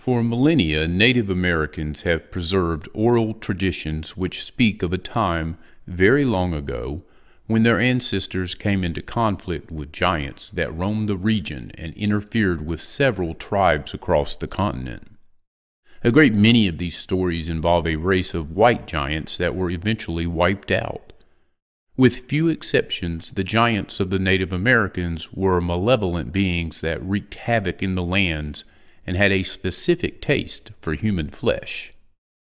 For millennia, Native Americans have preserved oral traditions which speak of a time very long ago when their ancestors came into conflict with giants that roamed the region and interfered with several tribes across the continent. A great many of these stories involve a race of white giants that were eventually wiped out. With few exceptions, the giants of the Native Americans were malevolent beings that wreaked havoc in the lands and had a specific taste for human flesh.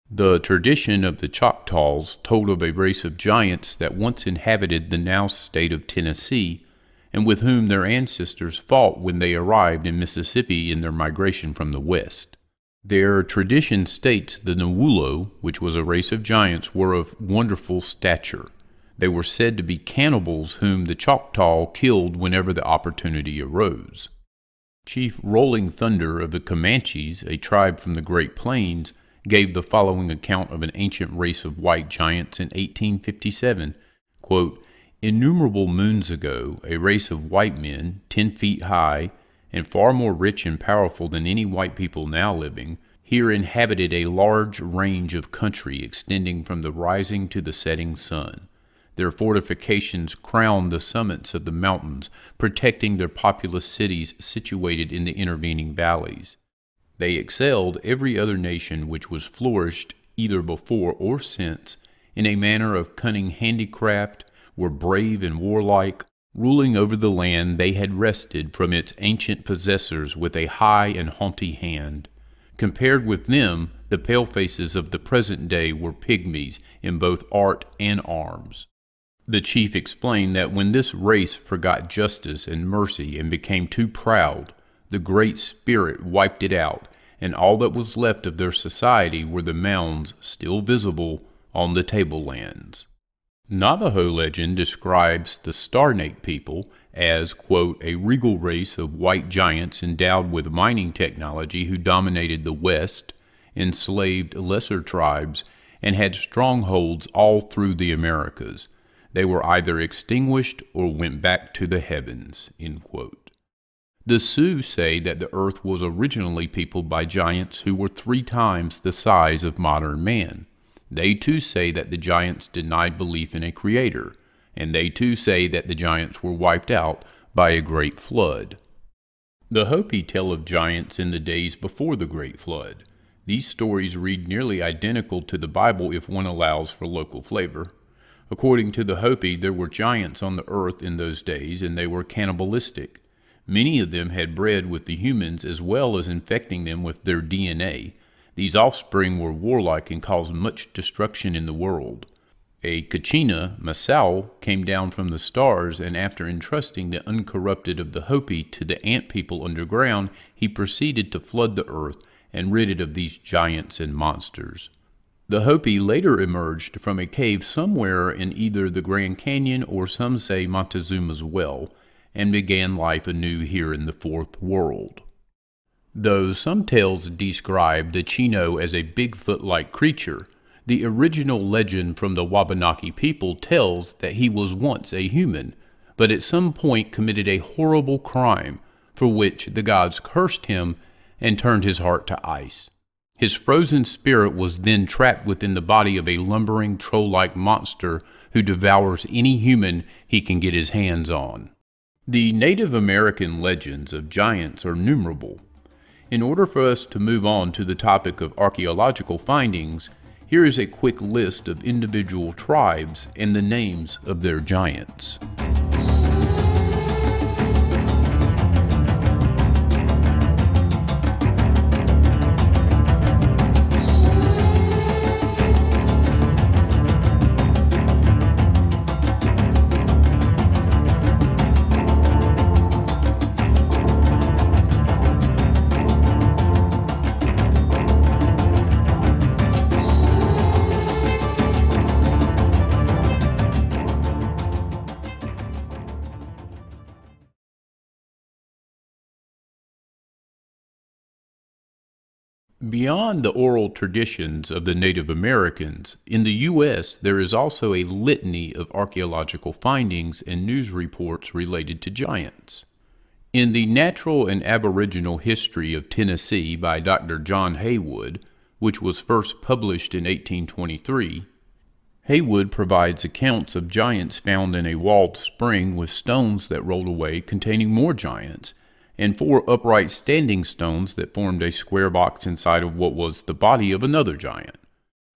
The tradition of the Choctaws told of a race of giants that once inhabited the now state of Tennessee, and with whom their ancestors fought when they arrived in Mississippi in their migration from the West. Their tradition states the Nahullo, which was a race of giants, were of wonderful stature. They were said to be cannibals whom the Choctaw killed whenever the opportunity arose. Chief Rolling Thunder of the Comanches, a tribe from the Great Plains, gave the following account of an ancient race of white giants in 1857. Quote, "Innumerable moons ago, a race of white men, 10 feet high, and far more rich and powerful than any white people now living, here inhabited a large range of country extending from the rising to the setting sun. Their fortifications crowned the summits of the mountains, protecting their populous cities situated in the intervening valleys. They excelled every other nation which was flourished, either before or since, in a manner of cunning handicraft, were brave and warlike, ruling over the land they had wrested from its ancient possessors with a high and haughty hand. Compared with them, the palefaces of the present day were pygmies in both art and arms." The chief explained that when this race forgot justice and mercy and became too proud, the Great Spirit wiped it out, and all that was left of their society were the mounds still visible on the tablelands. Navajo legend describes the Starnake people as, quote, "a regal race of white giants endowed with mining technology who dominated the West, enslaved lesser tribes, and had strongholds all through the Americas. They were either extinguished or went back to the heavens." End quote. The Sioux say that the earth was originally peopled by giants who were 3 times the size of modern man. They too say that the giants denied belief in a creator, and they too say that the giants were wiped out by a great flood. The Hopi tell of giants in the days before the Great Flood. These stories read nearly identical to the Bible if one allows for local flavor. According to the Hopi, there were giants on the earth in those days, and they were cannibalistic. Many of them had bred with the humans as well as infecting them with their DNA. These offspring were warlike and caused much destruction in the world. A Kachina, Masau, came down from the stars, and after entrusting the uncorrupted of the Hopi to the ant people underground, he proceeded to flood the earth and rid it of these giants and monsters. The Hopi later emerged from a cave somewhere in either the Grand Canyon or some say Montezuma's Well, and began life anew here in the Fourth World. Though some tales describe the Chino as a Bigfoot-like creature, the original legend from the Wabanaki people tells that he was once a human, but at some point committed a horrible crime for which the gods cursed him and turned his heart to ice. His frozen spirit was then trapped within the body of a lumbering troll-like monster who devours any human he can get his hands on. The Native American legends of giants are numerable. In order for us to move on to the topic of archaeological findings, here is a quick list of individual tribes and the names of their giants. Beyond the oral traditions of the Native Americans, in the U.S. there is also a litany of archaeological findings and news reports related to giants. In The Natural and Aboriginal History of Tennessee by Dr. John Haywood, which was first published in 1823, Haywood provides accounts of giants found in a walled spring with stones that rolled away containing more giants, and four upright standing stones that formed a square box inside of what was the body of another giant.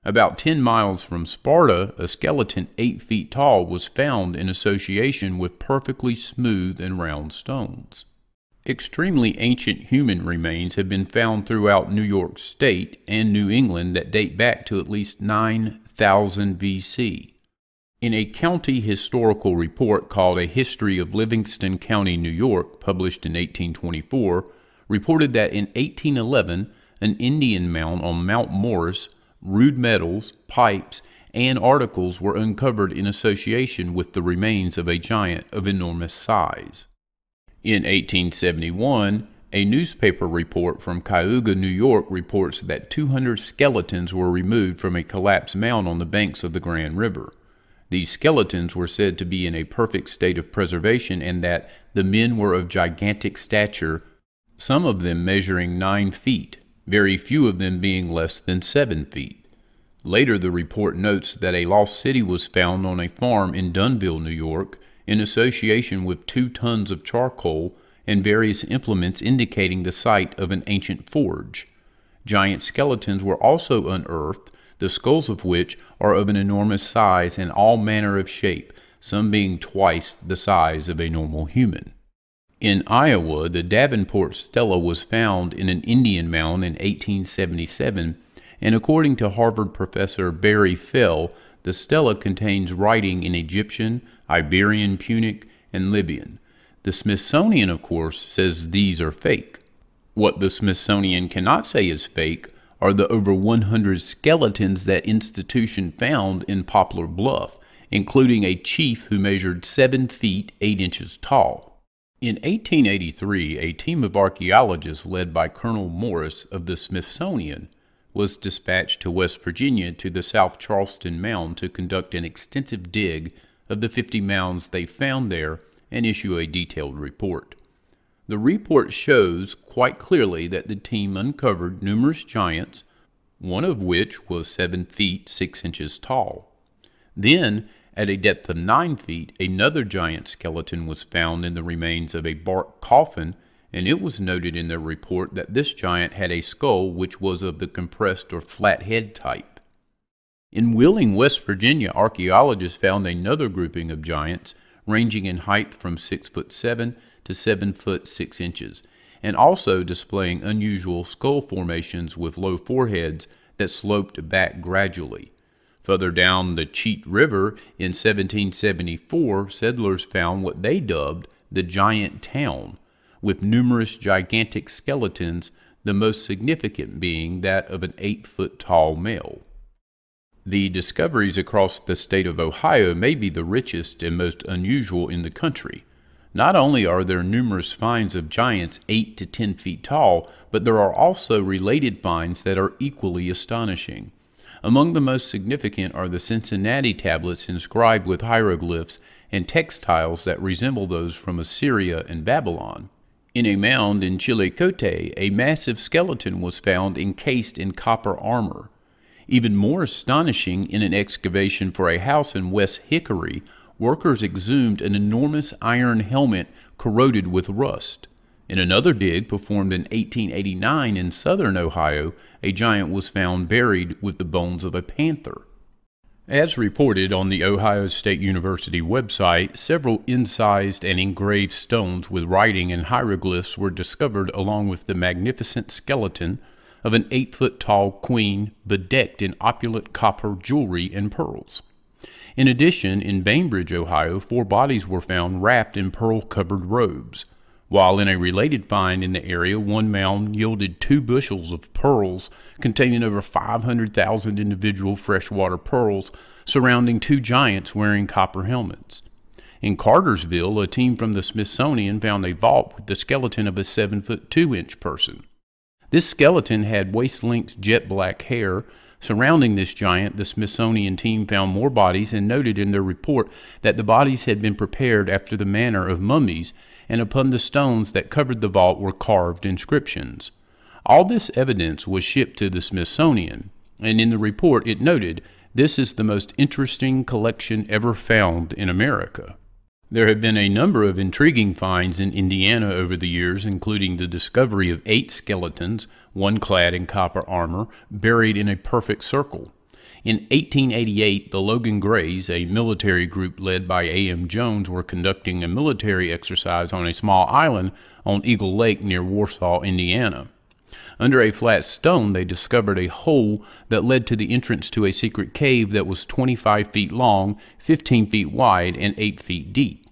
About 10 miles from Sparta, a skeleton 8 feet tall was found in association with perfectly smooth and round stones. Extremely ancient human remains have been found throughout New York State and New England that date back to at least 9,000 BC. In a county historical report called A History of Livingston County, New York, published in 1824, reported that in 1811, an Indian mound on Mount Morris, rude metals, pipes, and articles were uncovered in association with the remains of a giant of enormous size. In 1871, a newspaper report from Cayuga, New York, reports that 200 skeletons were removed from a collapsed mound on the banks of the Grand River. These skeletons were said to be in a perfect state of preservation and that the men were of gigantic stature, some of them measuring 9 feet, very few of them being less than 7 feet. Later, the report notes that a lost city was found on a farm in Dunville, New York, in association with 2 tons of charcoal and various implements indicating the site of an ancient forge. Giant skeletons were also unearthed, the skulls of which are of an enormous size and all manner of shape, some being twice the size of a normal human. In Iowa, the Davenport Stela was found in an Indian mound in 1877, and according to Harvard professor Barry Fell, the stela contains writing in Egyptian, Iberian, Punic, and Libyan. The Smithsonian, of course, says these are fake. What the Smithsonian cannot say is fake are the over 100 skeletons that institution found in Poplar Bluff, including a chief who measured 7 feet 8 inches tall. In 1883, a team of archaeologists led by Colonel Morris of the Smithsonian was dispatched to West Virginia to the South Charleston Mound to conduct an extensive dig of the 50 mounds they found there and issue a detailed report. The report shows quite clearly that the team uncovered numerous giants, one of which was 7 feet 6 inches tall. Then, at a depth of 9 feet, another giant skeleton was found in the remains of a bark coffin, and it was noted in their report that this giant had a skull which was of the compressed or flat head type. In Wheeling, West Virginia, archaeologists found another grouping of giants ranging in height from 6 foot 7 to 7 foot 6 inches, and also displaying unusual skull formations with low foreheads that sloped back gradually. Further down the Cheat River in 1774, settlers found what they dubbed the Giant Town, with numerous gigantic skeletons, the most significant being that of an 8-foot-tall male. The discoveries across the state of Ohio may be the richest and most unusual in the country. Not only are there numerous finds of giants 8 to 10 feet tall, but there are also related finds that are equally astonishing. Among the most significant are the Cincinnati tablets inscribed with hieroglyphs and textiles that resemble those from Assyria and Babylon. In a mound in Chillicothe, a massive skeleton was found encased in copper armor. Even more astonishing, in an excavation for a house in West Hickory, workers exhumed an enormous iron helmet corroded with rust. In another dig performed in 1889 in southern Ohio, a giant was found buried with the bones of a panther. As reported on the Ohio State University website, several incised and engraved stones with writing and hieroglyphs were discovered along with the magnificent skeleton of an 8-foot-tall queen bedecked in opulent copper jewelry and pearls. In addition, in Bainbridge, Ohio, 4 bodies were found wrapped in pearl-covered robes, while in a related find in the area, one mound yielded 2 bushels of pearls containing over 500,000 individual freshwater pearls surrounding 2 giants wearing copper helmets. In Cartersville, a team from the Smithsonian found a vault with the skeleton of a 7-foot-2-inch person. This skeleton had waist-length jet black hair. Surrounding this giant, the Smithsonian team found more bodies and noted in their report that the bodies had been prepared after the manner of mummies and upon the stones that covered the vault were carved inscriptions. All this evidence was shipped to the Smithsonian, and in the report it noted, "This is the most interesting collection ever found in America." There have been a number of intriguing finds in Indiana over the years, including the discovery of 8 skeletons, one clad in copper armor, buried in a perfect circle. In 1888, the Logan Grays, a military group led by A.M. Jones, were conducting a military exercise on a small island on Eagle Lake near Warsaw, Indiana. Under a flat stone, they discovered a hole that led to the entrance to a secret cave that was 25 feet long, 15 feet wide, and 8 feet deep.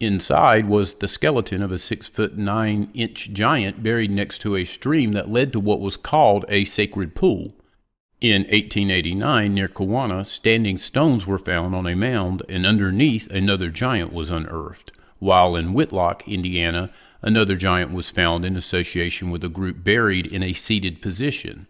Inside was the skeleton of a 6-foot 9-inch giant buried next to a stream that led to what was called a sacred pool. In 1889, near Kewanee, standing stones were found on a mound, and underneath another giant was unearthed, while in Whitlock, Indiana, another giant was found in association with a group buried in a seated position.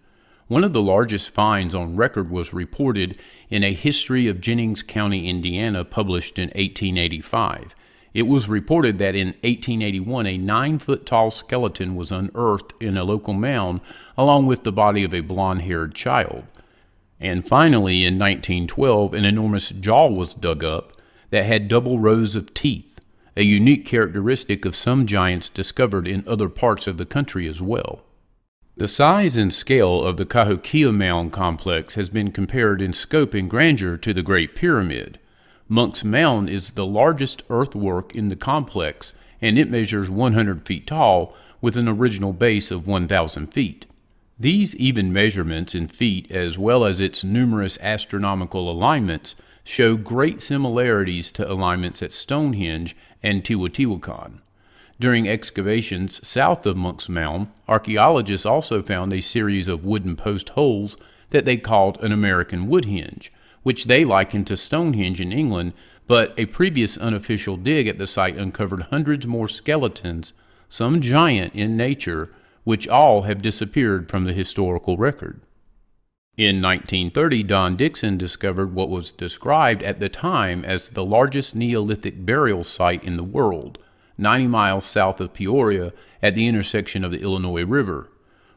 One of the largest finds on record was reported in a History of Jennings County, Indiana, published in 1885. It was reported that in 1881 a 9-foot-tall skeleton was unearthed in a local mound along with the body of a blonde-haired child. And finally, in 1912, an enormous jaw was dug up that had double rows of teeth, a unique characteristic of some giants discovered in other parts of the country as well. The size and scale of the Cahokia Mound complex has been compared in scope and grandeur to the Great Pyramid. Monk's Mound is the largest earthwork in the complex, and it measures 100 feet tall with an original base of 1,000 feet. These even measurements in feet, as well as its numerous astronomical alignments, show great similarities to alignments at Stonehenge and Teotihuacan. During excavations south of Monk's Mound, archaeologists also found a series of wooden post holes that they called an American Woodhenge, which they likened to Stonehenge in England, but a previous unofficial dig at the site uncovered hundreds more skeletons, some giant in nature, which all have disappeared from the historical record. In 1930, Don Dixon discovered what was described at the time as the largest Neolithic burial site in the world, 90 miles south of Peoria at the intersection of the Illinois River.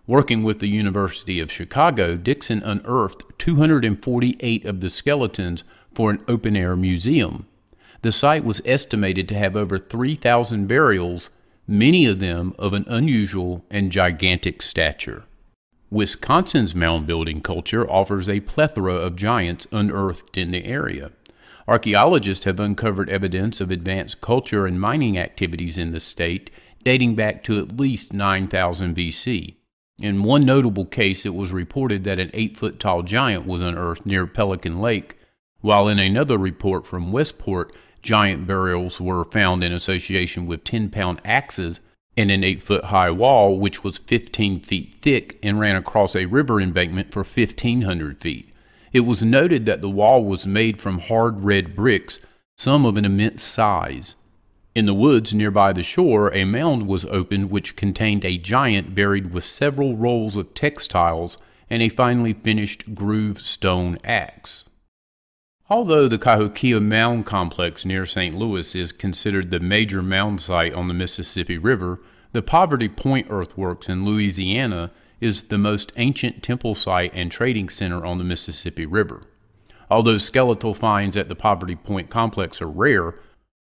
Working with the University of Chicago, Dixon unearthed 248 of the skeletons for an open-air museum. The site was estimated to have over 3,000 burials, many of them of an unusual and gigantic stature. Wisconsin's mound building culture offers a plethora of giants unearthed in the area. Archaeologists have uncovered evidence of advanced culture and mining activities in the state dating back to at least 9000 BC. In one notable case, it was reported that an 8-foot-tall giant was unearthed near Pelican Lake, while in another report from Westport, giant burials were found in association with 10-pound axes and an 8-foot-high wall, which was 15 feet thick and ran across a river embankment for 1,500 feet. It was noted that the wall was made from hard red bricks, some of an immense size. In the woods nearby the shore, a mound was opened which contained a giant buried with several rolls of textiles and a finely finished groove stone axe. Although the Cahokia Mound complex near St. Louis is considered the major mound site on the Mississippi River, the Poverty Point earthworks in Louisiana is the most ancient temple site and trading center on the Mississippi River. Although skeletal finds at the Poverty Point complex are rare,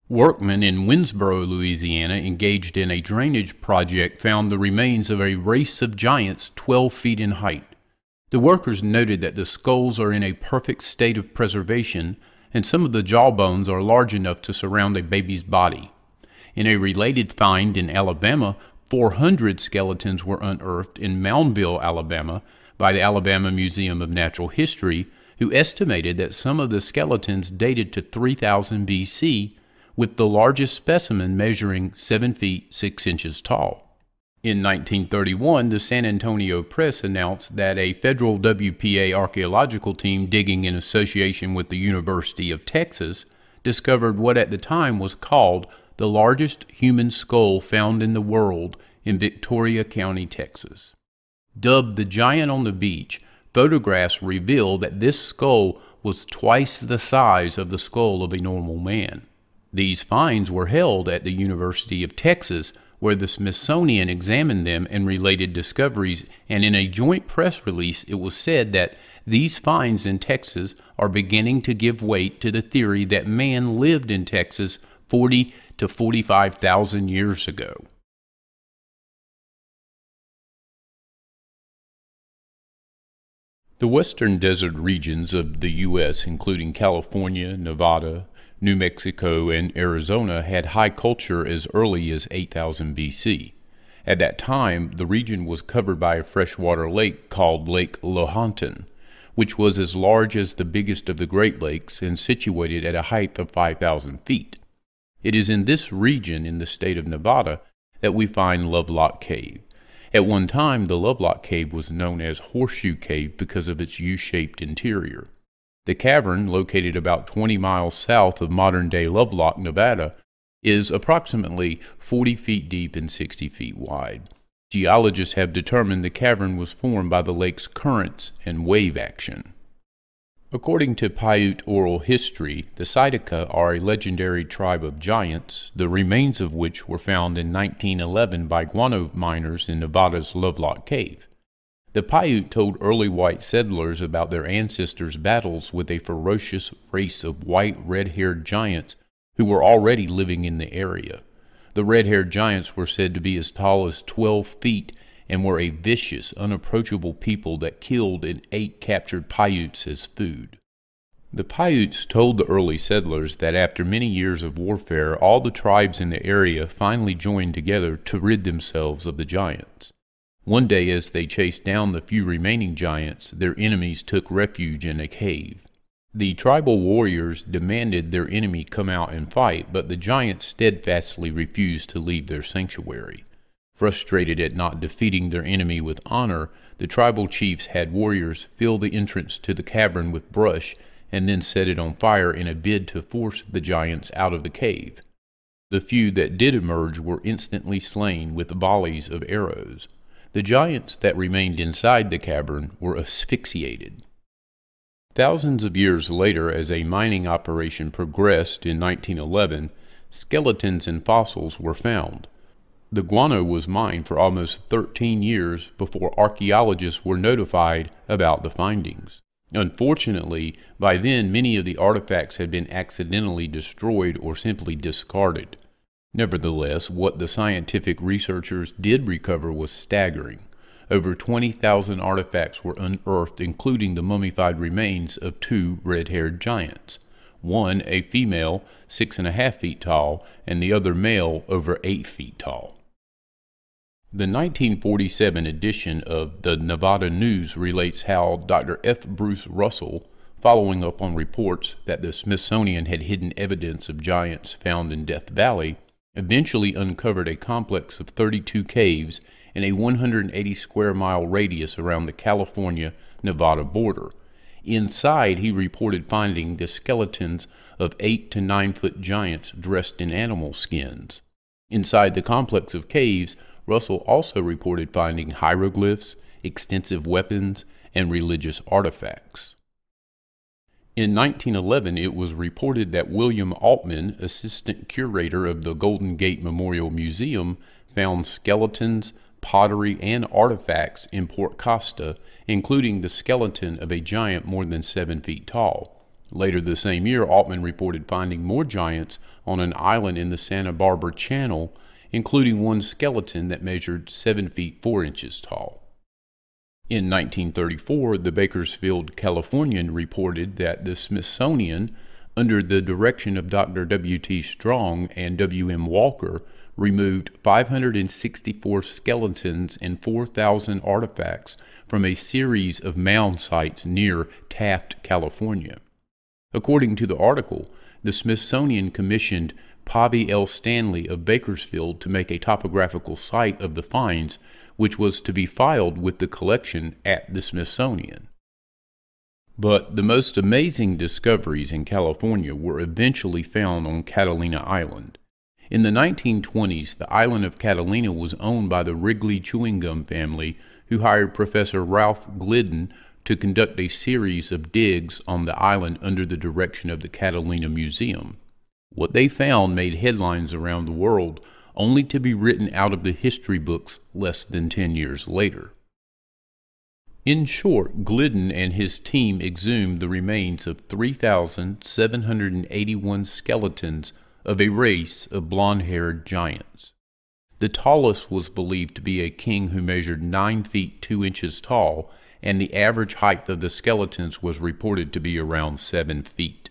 workmen in Winsboro, Louisiana, engaged in a drainage project found the remains of a race of giants 12 feet in height. The workers noted that the skulls are in a perfect state of preservation, and some of the jawbones are large enough to surround a baby's body. In a related find in Alabama, 400 skeletons were unearthed in Moundville, Alabama, by the Alabama Museum of Natural History, who estimated that some of the skeletons dated to 3000 BC, with the largest specimen measuring 7 feet 6 inches tall. In 1931, the San Antonio Press announced that a federal WPA archaeological team digging in association with the University of Texas discovered what at the time was called the largest human skull found in the world in Victoria County, Texas. Dubbed the Giant on the Beach, photographs reveal that this skull was twice the size of the skull of a normal man. These finds were held at the University of Texas, where the Smithsonian examined them and related discoveries, and in a joint press release it was said that these finds in Texas are beginning to give weight to the theory that man lived in Texas 40 to 45,000 years ago. The western desert regions of the U.S., including California, Nevada, New Mexico, and Arizona, had high culture as early as 8000 BC. At that time, the region was covered by a freshwater lake called Lake Lahontan, which was as large as the biggest of the Great Lakes and situated at a height of 5,000 feet. It is in this region in the state of Nevada that we find Lovelock Cave. At one time, the Lovelock Cave was known as Horseshoe Cave because of its U-shaped interior. The cavern, located about 20 miles south of modern-day Lovelock, Nevada, is approximately 40 feet deep and 60 feet wide. Geologists have determined the cavern was formed by the lake's currents and wave action. According to Paiute oral history, the Si-Te-Cah are a legendary tribe of giants, the remains of which were found in 1911 by guano miners in Nevada's Lovelock Cave. The Paiute told early white settlers about their ancestors' battles with a ferocious race of white red-haired giants who were already living in the area. The red-haired giants were said to be as tall as 12 feet and were a vicious, unapproachable people that killed and ate captured Paiutes as food. The Paiutes told the early settlers that after many years of warfare, all the tribes in the area finally joined together to rid themselves of the giants. One day, as they chased down the few remaining giants, their enemies took refuge in a cave. The tribal warriors demanded their enemy come out and fight, but the giants steadfastly refused to leave their sanctuary. Frustrated at not defeating their enemy with honor, the tribal chiefs had warriors fill the entrance to the cavern with brush and then set it on fire in a bid to force the giants out of the cave. The few that did emerge were instantly slain with volleys of arrows. The giants that remained inside the cavern were asphyxiated. Thousands of years later, as a mining operation progressed in 1911, skeletons and fossils were found. The guano was mined for almost 13 years before archaeologists were notified about the findings. Unfortunately, by then many of the artifacts had been accidentally destroyed or simply discarded. Nevertheless, what the scientific researchers did recover was staggering. Over 20,000 artifacts were unearthed, including the mummified remains of two red-haired giants. One, a female, 6.5 feet tall, and the other male, over 8 feet tall. The 1947 edition of the Nevada News relates how Dr. F. Bruce Russell, following up on reports that the Smithsonian had hidden evidence of giants found in Death Valley, eventually uncovered a complex of 32 caves in a 180 square mile radius around the California-Nevada border. Inside, he reported finding the skeletons of 8 to 9 foot giants dressed in animal skins. Inside the complex of caves, Russell also reported finding hieroglyphs, extensive weapons, and religious artifacts. In 1911, it was reported that William Altman, assistant curator of the Golden Gate Memorial Museum, found skeletons, pottery, and artifacts in Port Costa, including the skeleton of a giant more than 7 feet tall. Later the same year, Altman reported finding more giants on an island in the Santa Barbara Channel, including one skeleton that measured 7 feet 4 inches tall. In 1934, the Bakersfield Californian reported that the Smithsonian, under the direction of Dr. W.T. Strong and W.M. Walker, removed 564 skeletons and 4,000 artifacts from a series of mound sites near Taft, California. According to the article, the Smithsonian commissioned Povey L. Stanley of Bakersfield to make a topographical site of the finds, which was to be filed with the collection at the Smithsonian. But the most amazing discoveries in California were eventually found on Catalina Island. In the 1920s, the island of Catalina was owned by the Wrigley chewing gum family, who hired Professor Ralph Glidden to conduct a series of digs on the island under the direction of the Catalina Museum. What they found made headlines around the world, only to be written out of the history books less than 10 years later. In short, Glidden and his team exhumed the remains of 3,781 skeletons of a race of blonde-haired giants. The tallest was believed to be a king who measured 9 feet 2 inches tall, and the average height of the skeletons was reported to be around 7 feet.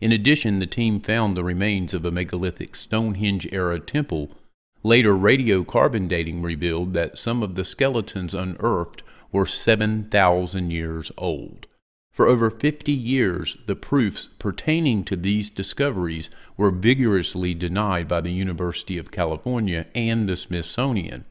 In addition, the team found the remains of a megalithic Stonehenge-era temple. Later radiocarbon dating revealed that some of the skeletons unearthed were 7,000 years old. For over 50 years, the proofs pertaining to these discoveries were vigorously denied by the University of California and the Smithsonian.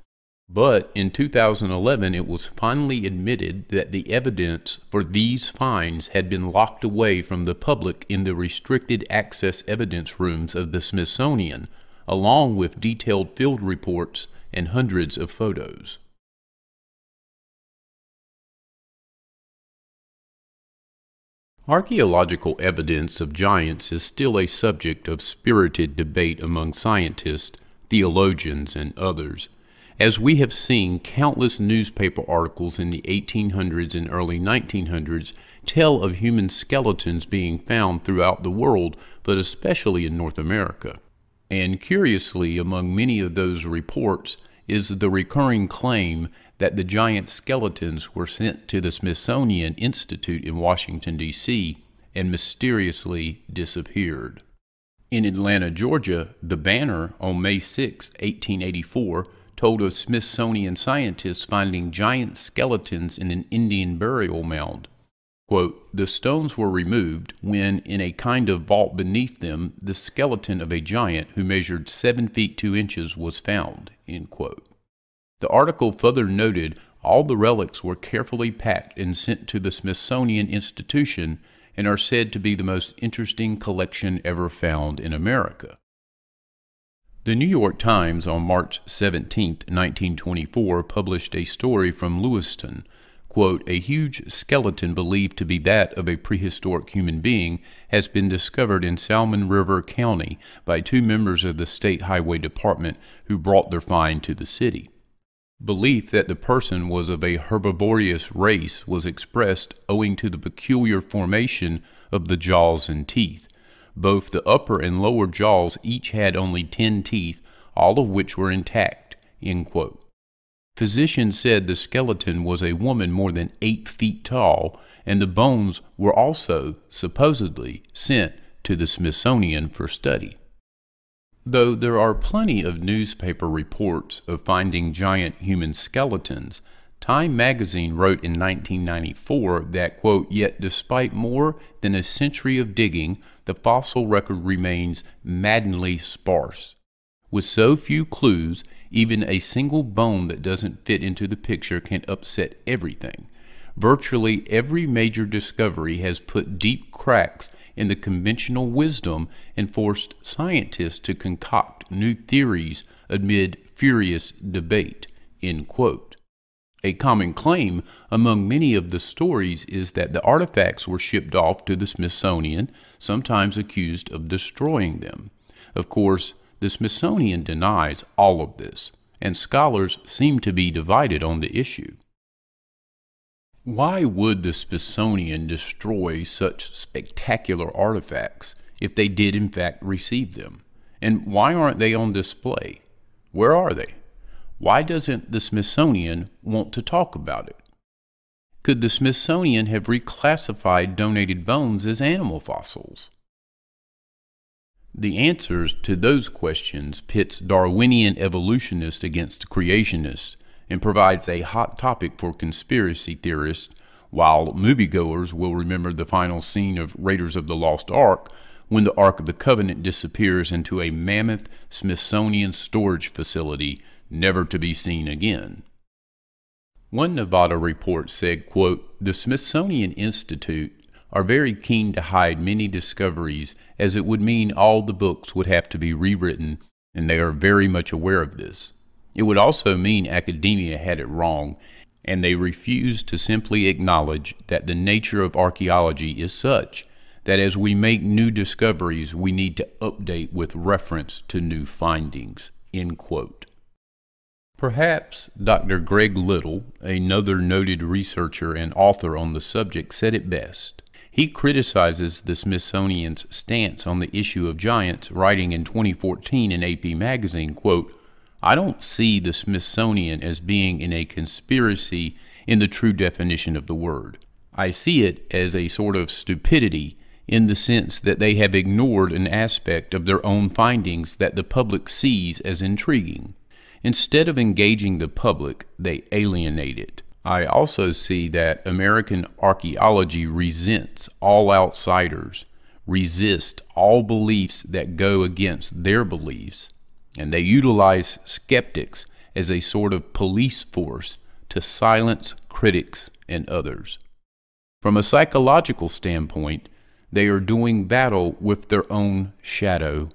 But in 2011, it was finally admitted that the evidence for these finds had been locked away from the public in the restricted access evidence rooms of the Smithsonian, along with detailed field reports and hundreds of photos. Archaeological evidence of giants is still a subject of spirited debate among scientists, theologians, and others. As we have seen, countless newspaper articles in the 1800s and early 1900s tell of human skeletons being found throughout the world, but especially in North America. And curiously, among many of those reports is the recurring claim that the giant skeletons were sent to the Smithsonian Institute in Washington, D.C., and mysteriously disappeared. In Atlanta, Georgia, the Banner on May 6, 1884, told of Smithsonian scientists finding giant skeletons in an Indian burial mound. Quote, "The stones were removed when, in a kind of vault beneath them, the skeleton of a giant who measured 7 feet 2 inches was found." End quote. The article further noted all the relics were carefully packed and sent to the Smithsonian Institution and are said to be the most interesting collection ever found in America. The New York Times on March 17, 1924, published a story from Lewiston. Quote, "A huge skeleton believed to be that of a prehistoric human being has been discovered in Salmon River County by 2 members of the State Highway Department who brought their find to the city." Belief that the person was of a herbivorous race was expressed owing to the peculiar formation of the jaws and teeth. Both the upper and lower jaws each had only 10 teeth, all of which were intact. End quote. Physicians said the skeleton was a woman more than 8 feet tall, and the bones were also, supposedly, sent to the Smithsonian for study. Though there are plenty of newspaper reports of finding giant human skeletons, Time magazine wrote in 1994 that, quote, "Yet despite more than a century of digging, the fossil record remains maddeningly sparse. With so few clues, even a single bone that doesn't fit into the picture can upset everything. Virtually every major discovery has put deep cracks in the conventional wisdom and forced scientists to concoct new theories amid furious debate." End quote. A common claim among many of the stories is that the artifacts were shipped off to the Smithsonian, sometimes accused of destroying them. Of course, the Smithsonian denies all of this, and scholars seem to be divided on the issue. Why would the Smithsonian destroy such spectacular artifacts if they did in fact receive them? And why aren't they on display? Where are they? Why doesn't the Smithsonian want to talk about it? Could the Smithsonian have reclassified donated bones as animal fossils? The answers to those questions pits Darwinian evolutionists against creationists and provides a hot topic for conspiracy theorists, while moviegoers will remember the final scene of Raiders of the Lost Ark when the Ark of the Covenant disappears into a mammoth Smithsonian storage facility, never to be seen again. One Nevada report said, quote, "The Smithsonian Institute are very keen to hide many discoveries, as it would mean all the books would have to be rewritten, and they are very much aware of this. It would also mean academia had it wrong, and they refuse to simply acknowledge that the nature of archaeology is such that as we make new discoveries, we need to update with reference to new findings, end quote. Perhaps Dr. Greg Little, another noted researcher and author on the subject, said it best. He criticizes the Smithsonian's stance on the issue of giants, writing in 2014 in AP Magazine, quote, "I don't see the Smithsonian as being in a conspiracy in the true definition of the word. I see it as a sort of stupidity in the sense that they have ignored an aspect of their own findings that the public sees as intriguing. Instead of engaging the public, they alienate it. I also see that American archaeology resents all outsiders, resists all beliefs that go against their beliefs, and they utilize skeptics as a sort of police force to silence critics and others. From a psychological standpoint, they are doing battle with their own shadow.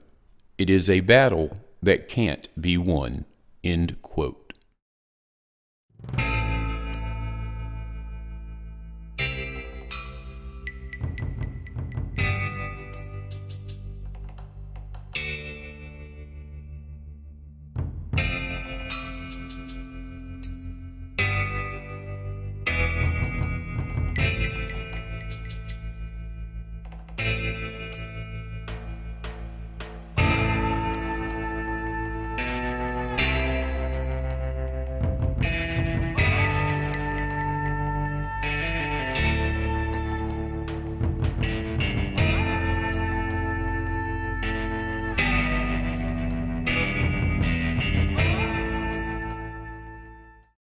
It is a battle that can't be won." End quote.